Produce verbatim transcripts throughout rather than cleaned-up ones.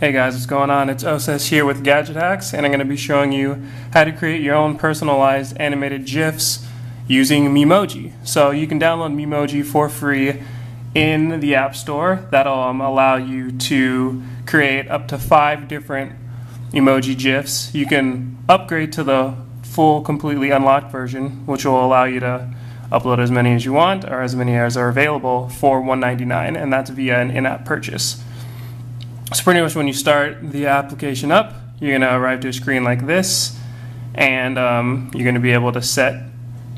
Hey guys, what's going on? It's Oses here with Gadget Hacks, and I'm going to be showing you how to create your own personalized animated GIFs using Memoji. So you can download Memoji for free in the App Store. That'll um, allow you to create up to five different emoji GIFs. You can upgrade to the full, completely unlocked version, which will allow you to upload as many as you want or as many as are available for one ninety-nine, and that's via an in-app purchase. So pretty much when you start the application up, you're going to arrive to a screen like this, and um, you're going to be able to set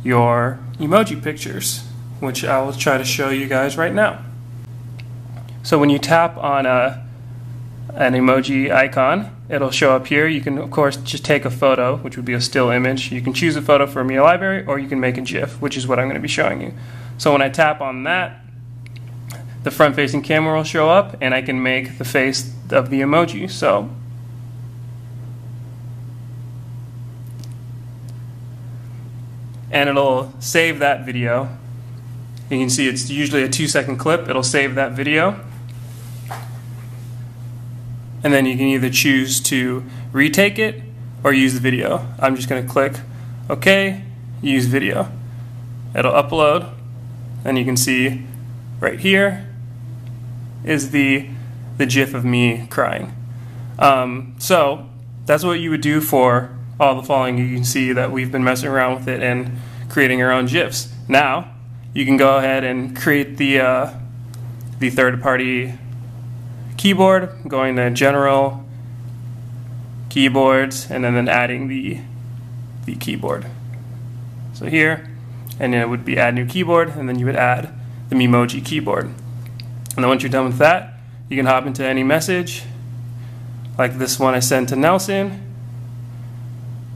your emoji pictures, which I will try to show you guys right now. So when you tap on a, an emoji icon, it'll show up here. You can of course just take a photo, which would be a still image. You can choose a photo from your library, or you can make a GIF, which is what I'm going to be showing you. So when I tap on that, the front facing camera will show up, and I can make the face of the emoji. So and it'll save that video. You can see it's usually a two second clip. It'll save that video, and then you can either choose to retake it or use the video. I'm just going to click OK, use video. It'll upload, and you can see right here is the the GIF of me crying. Um, so that's what you would do for all the following. You can see that we've been messing around with it and creating our own GIFs. Now you can go ahead and create the uh, the third-party keyboard, going to General, Keyboards, and then, then adding the the keyboard. So here, and then it would be Add New Keyboard, and then you would add the Memoji keyboard. And then once you're done with that, you can hop into any message, like this one I sent to Nelson,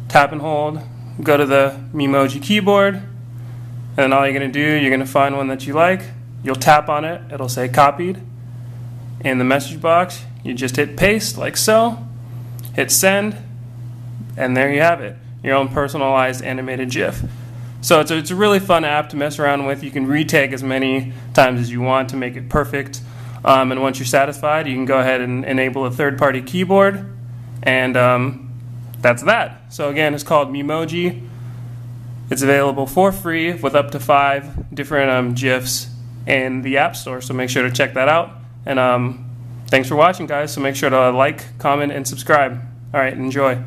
tap and hold, go to the Memoji keyboard, and then all you're going to do, you're going to find one that you like, you'll tap on it, it'll say copied. In the message box, you just hit paste, like so, hit send, and there you have it, your own personalized animated GIF. So it's a, it's a really fun app to mess around with. You can retake as many times as you want to make it perfect. Um, and once you're satisfied, you can go ahead and enable a third-party keyboard. And um, that's that. So again, it's called Memoji. It's available for free with up to five different um, GIFs in the App Store. So make sure to check that out. And um, thanks for watching, guys. So make sure to like, comment, and subscribe. All right, enjoy.